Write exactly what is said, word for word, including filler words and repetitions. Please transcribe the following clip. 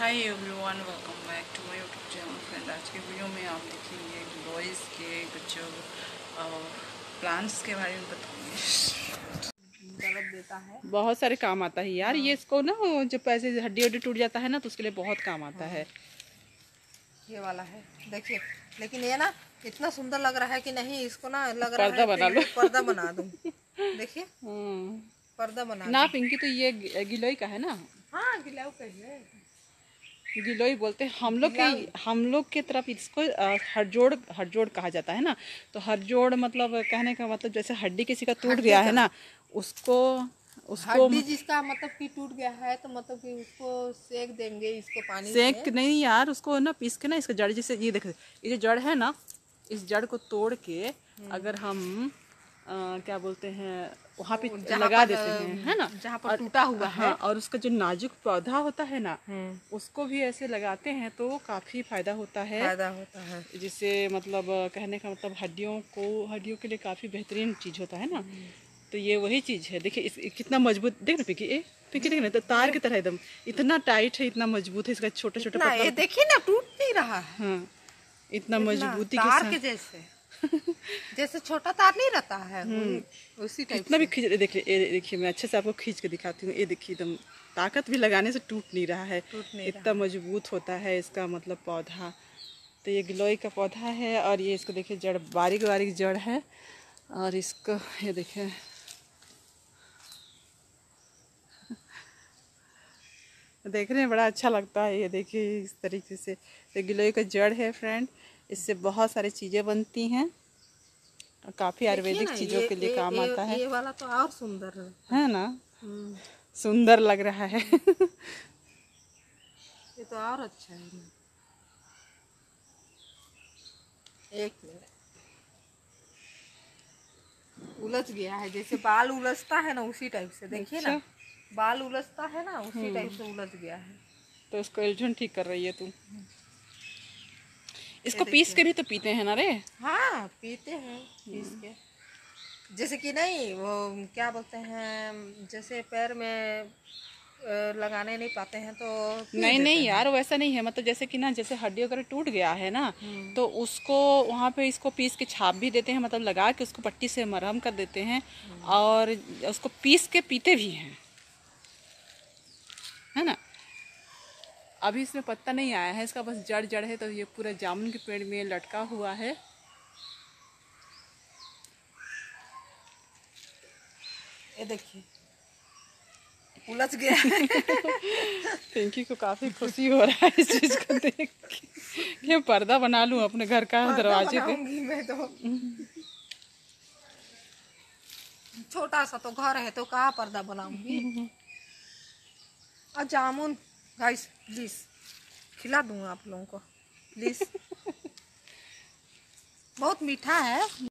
Hi everyone, welcome back to my YouTube channel friend. आज के video में आप देखेंगे गिलोय के कुछ प्लांट्स के बारे में बताऊंगी। देता है बहुत सारे काम आता है यार। हाँ। ये इसको ना जब ऐसे हड्डी हड्डी टूट जाता है ना तो उसके लिए बहुत काम आता है। ये वाला है देखिए, लेकिन ये ना इतना सुंदर लग रहा है कि नहीं, इसको ना लग रहा है बना लो, पर्दा बना दूं। देखिए पर्दा बना ना पिंकी, तो ये गिलोय का है ना। हाँ गिलोय का है, गिलोय बोलते हैं हम लोग के हम लोग के तरफ इसको हरजोड़ हरजोड़ कहा जाता है ना। तो हरजोड़ मतलब कहने का मतलब जैसे हड्डी किसी का टूट गया है ना, उसको उसको हड्डी जिसका मतलब कि टूट गया है तो मतलब कि उसको सेक देंगे, इसको पानी सेक में। नहीं यार, उसको ना पीस के ना इसका जड़, जैसे ये देखो ये जो जड़ है ना, इस जड़ को तोड़ के अगर हम आ, क्या बोलते हैं वहाँ पे लगा देते हैं है ना, जहाँ पर टूटा हुआ है। और उसका जो नाजुक पौधा होता है ना, उसको भी ऐसे लगाते हैं तो काफी फायदा होता है फायदा होता है जिससे मतलब कहने का मतलब हड्डियों को हड्डियों के लिए काफी बेहतरीन चीज होता है ना। तो ये वही चीज है। देखिए कितना मजबूत, देख ना पिकी ए पिकी, देख ना तार की तरह एकदम, इतना टाइट है, इतना मजबूत है, इसका छोटा छोटा देखिए ना टूट नहीं रहा है, इतना मजबूती के जैसे जैसे छोटा तार नहीं रहता है उसी टाइप। इतना भी खींच देखिए, ये देखिए मैं अच्छे से आपको खींच के दिखाती हूँ। ये देखिए एकदम ताकत भी लगाने से टूट नहीं रहा है, इतना मजबूत होता है इसका मतलब पौधा। तो ये गिलोय का पौधा है और ये इसको देखिए जड़ बारीक बारीक जड़ है। और इसको ये देखिए देखने में बड़ा अच्छा लगता है। ये देखिए इस तरीके से तो गिलोय का जड़ है फ्रेंड। इससे बहुत सारी चीजें बनती हैं और काफी आयुर्वेदिक चीजों के लिए काम आता है। ये वाला तो और सुंदर है है ना, सुंदर लग रहा है ये तो और अच्छा है। एक मिनट उलझ गया है, जैसे बाल उलझता है ना उसी टाइप से। देखिए ना बाल उलझता है ना उसी टाइप से उलझ गया है। तो इसको उलझन ठीक कर रही है तू। इसको पीस के भी तो पीते हैं ना रे। हाँ पीते हैं पीस के, जैसे कि नहीं वो क्या बोलते हैं, जैसे पैर में लगाने नहीं पाते हैं तो नहीं नहीं यार वैसा नहीं है। मतलब जैसे कि ना जैसे हड्डी अगर टूट गया है ना तो उसको वहाँ पे इसको पीस के छाप भी देते हैं, मतलब लगा के उसको पट्टी से मरहम कर देते हैं और उसको पीस के पीते भी हैं है ना। अभी इसमें पत्ता नहीं आया है इसका, बस जड़ जड़ है। तो ये पूरा जामुन के पेड़ में लटका हुआ है। ये देखिए उलझ गया पिंकी को काफी खुशी हो रहा है इस चीज को देख के। ये पर्दा बना लूं अपने घर का दरवाजे पे मैं तो। छोटा सा तो घर है तो कहाँ पर्दा बनाऊंगी। और जामुन गाइस प्लीज खिला दूंगा आप लोगों को प्लीज बहुत मीठा है।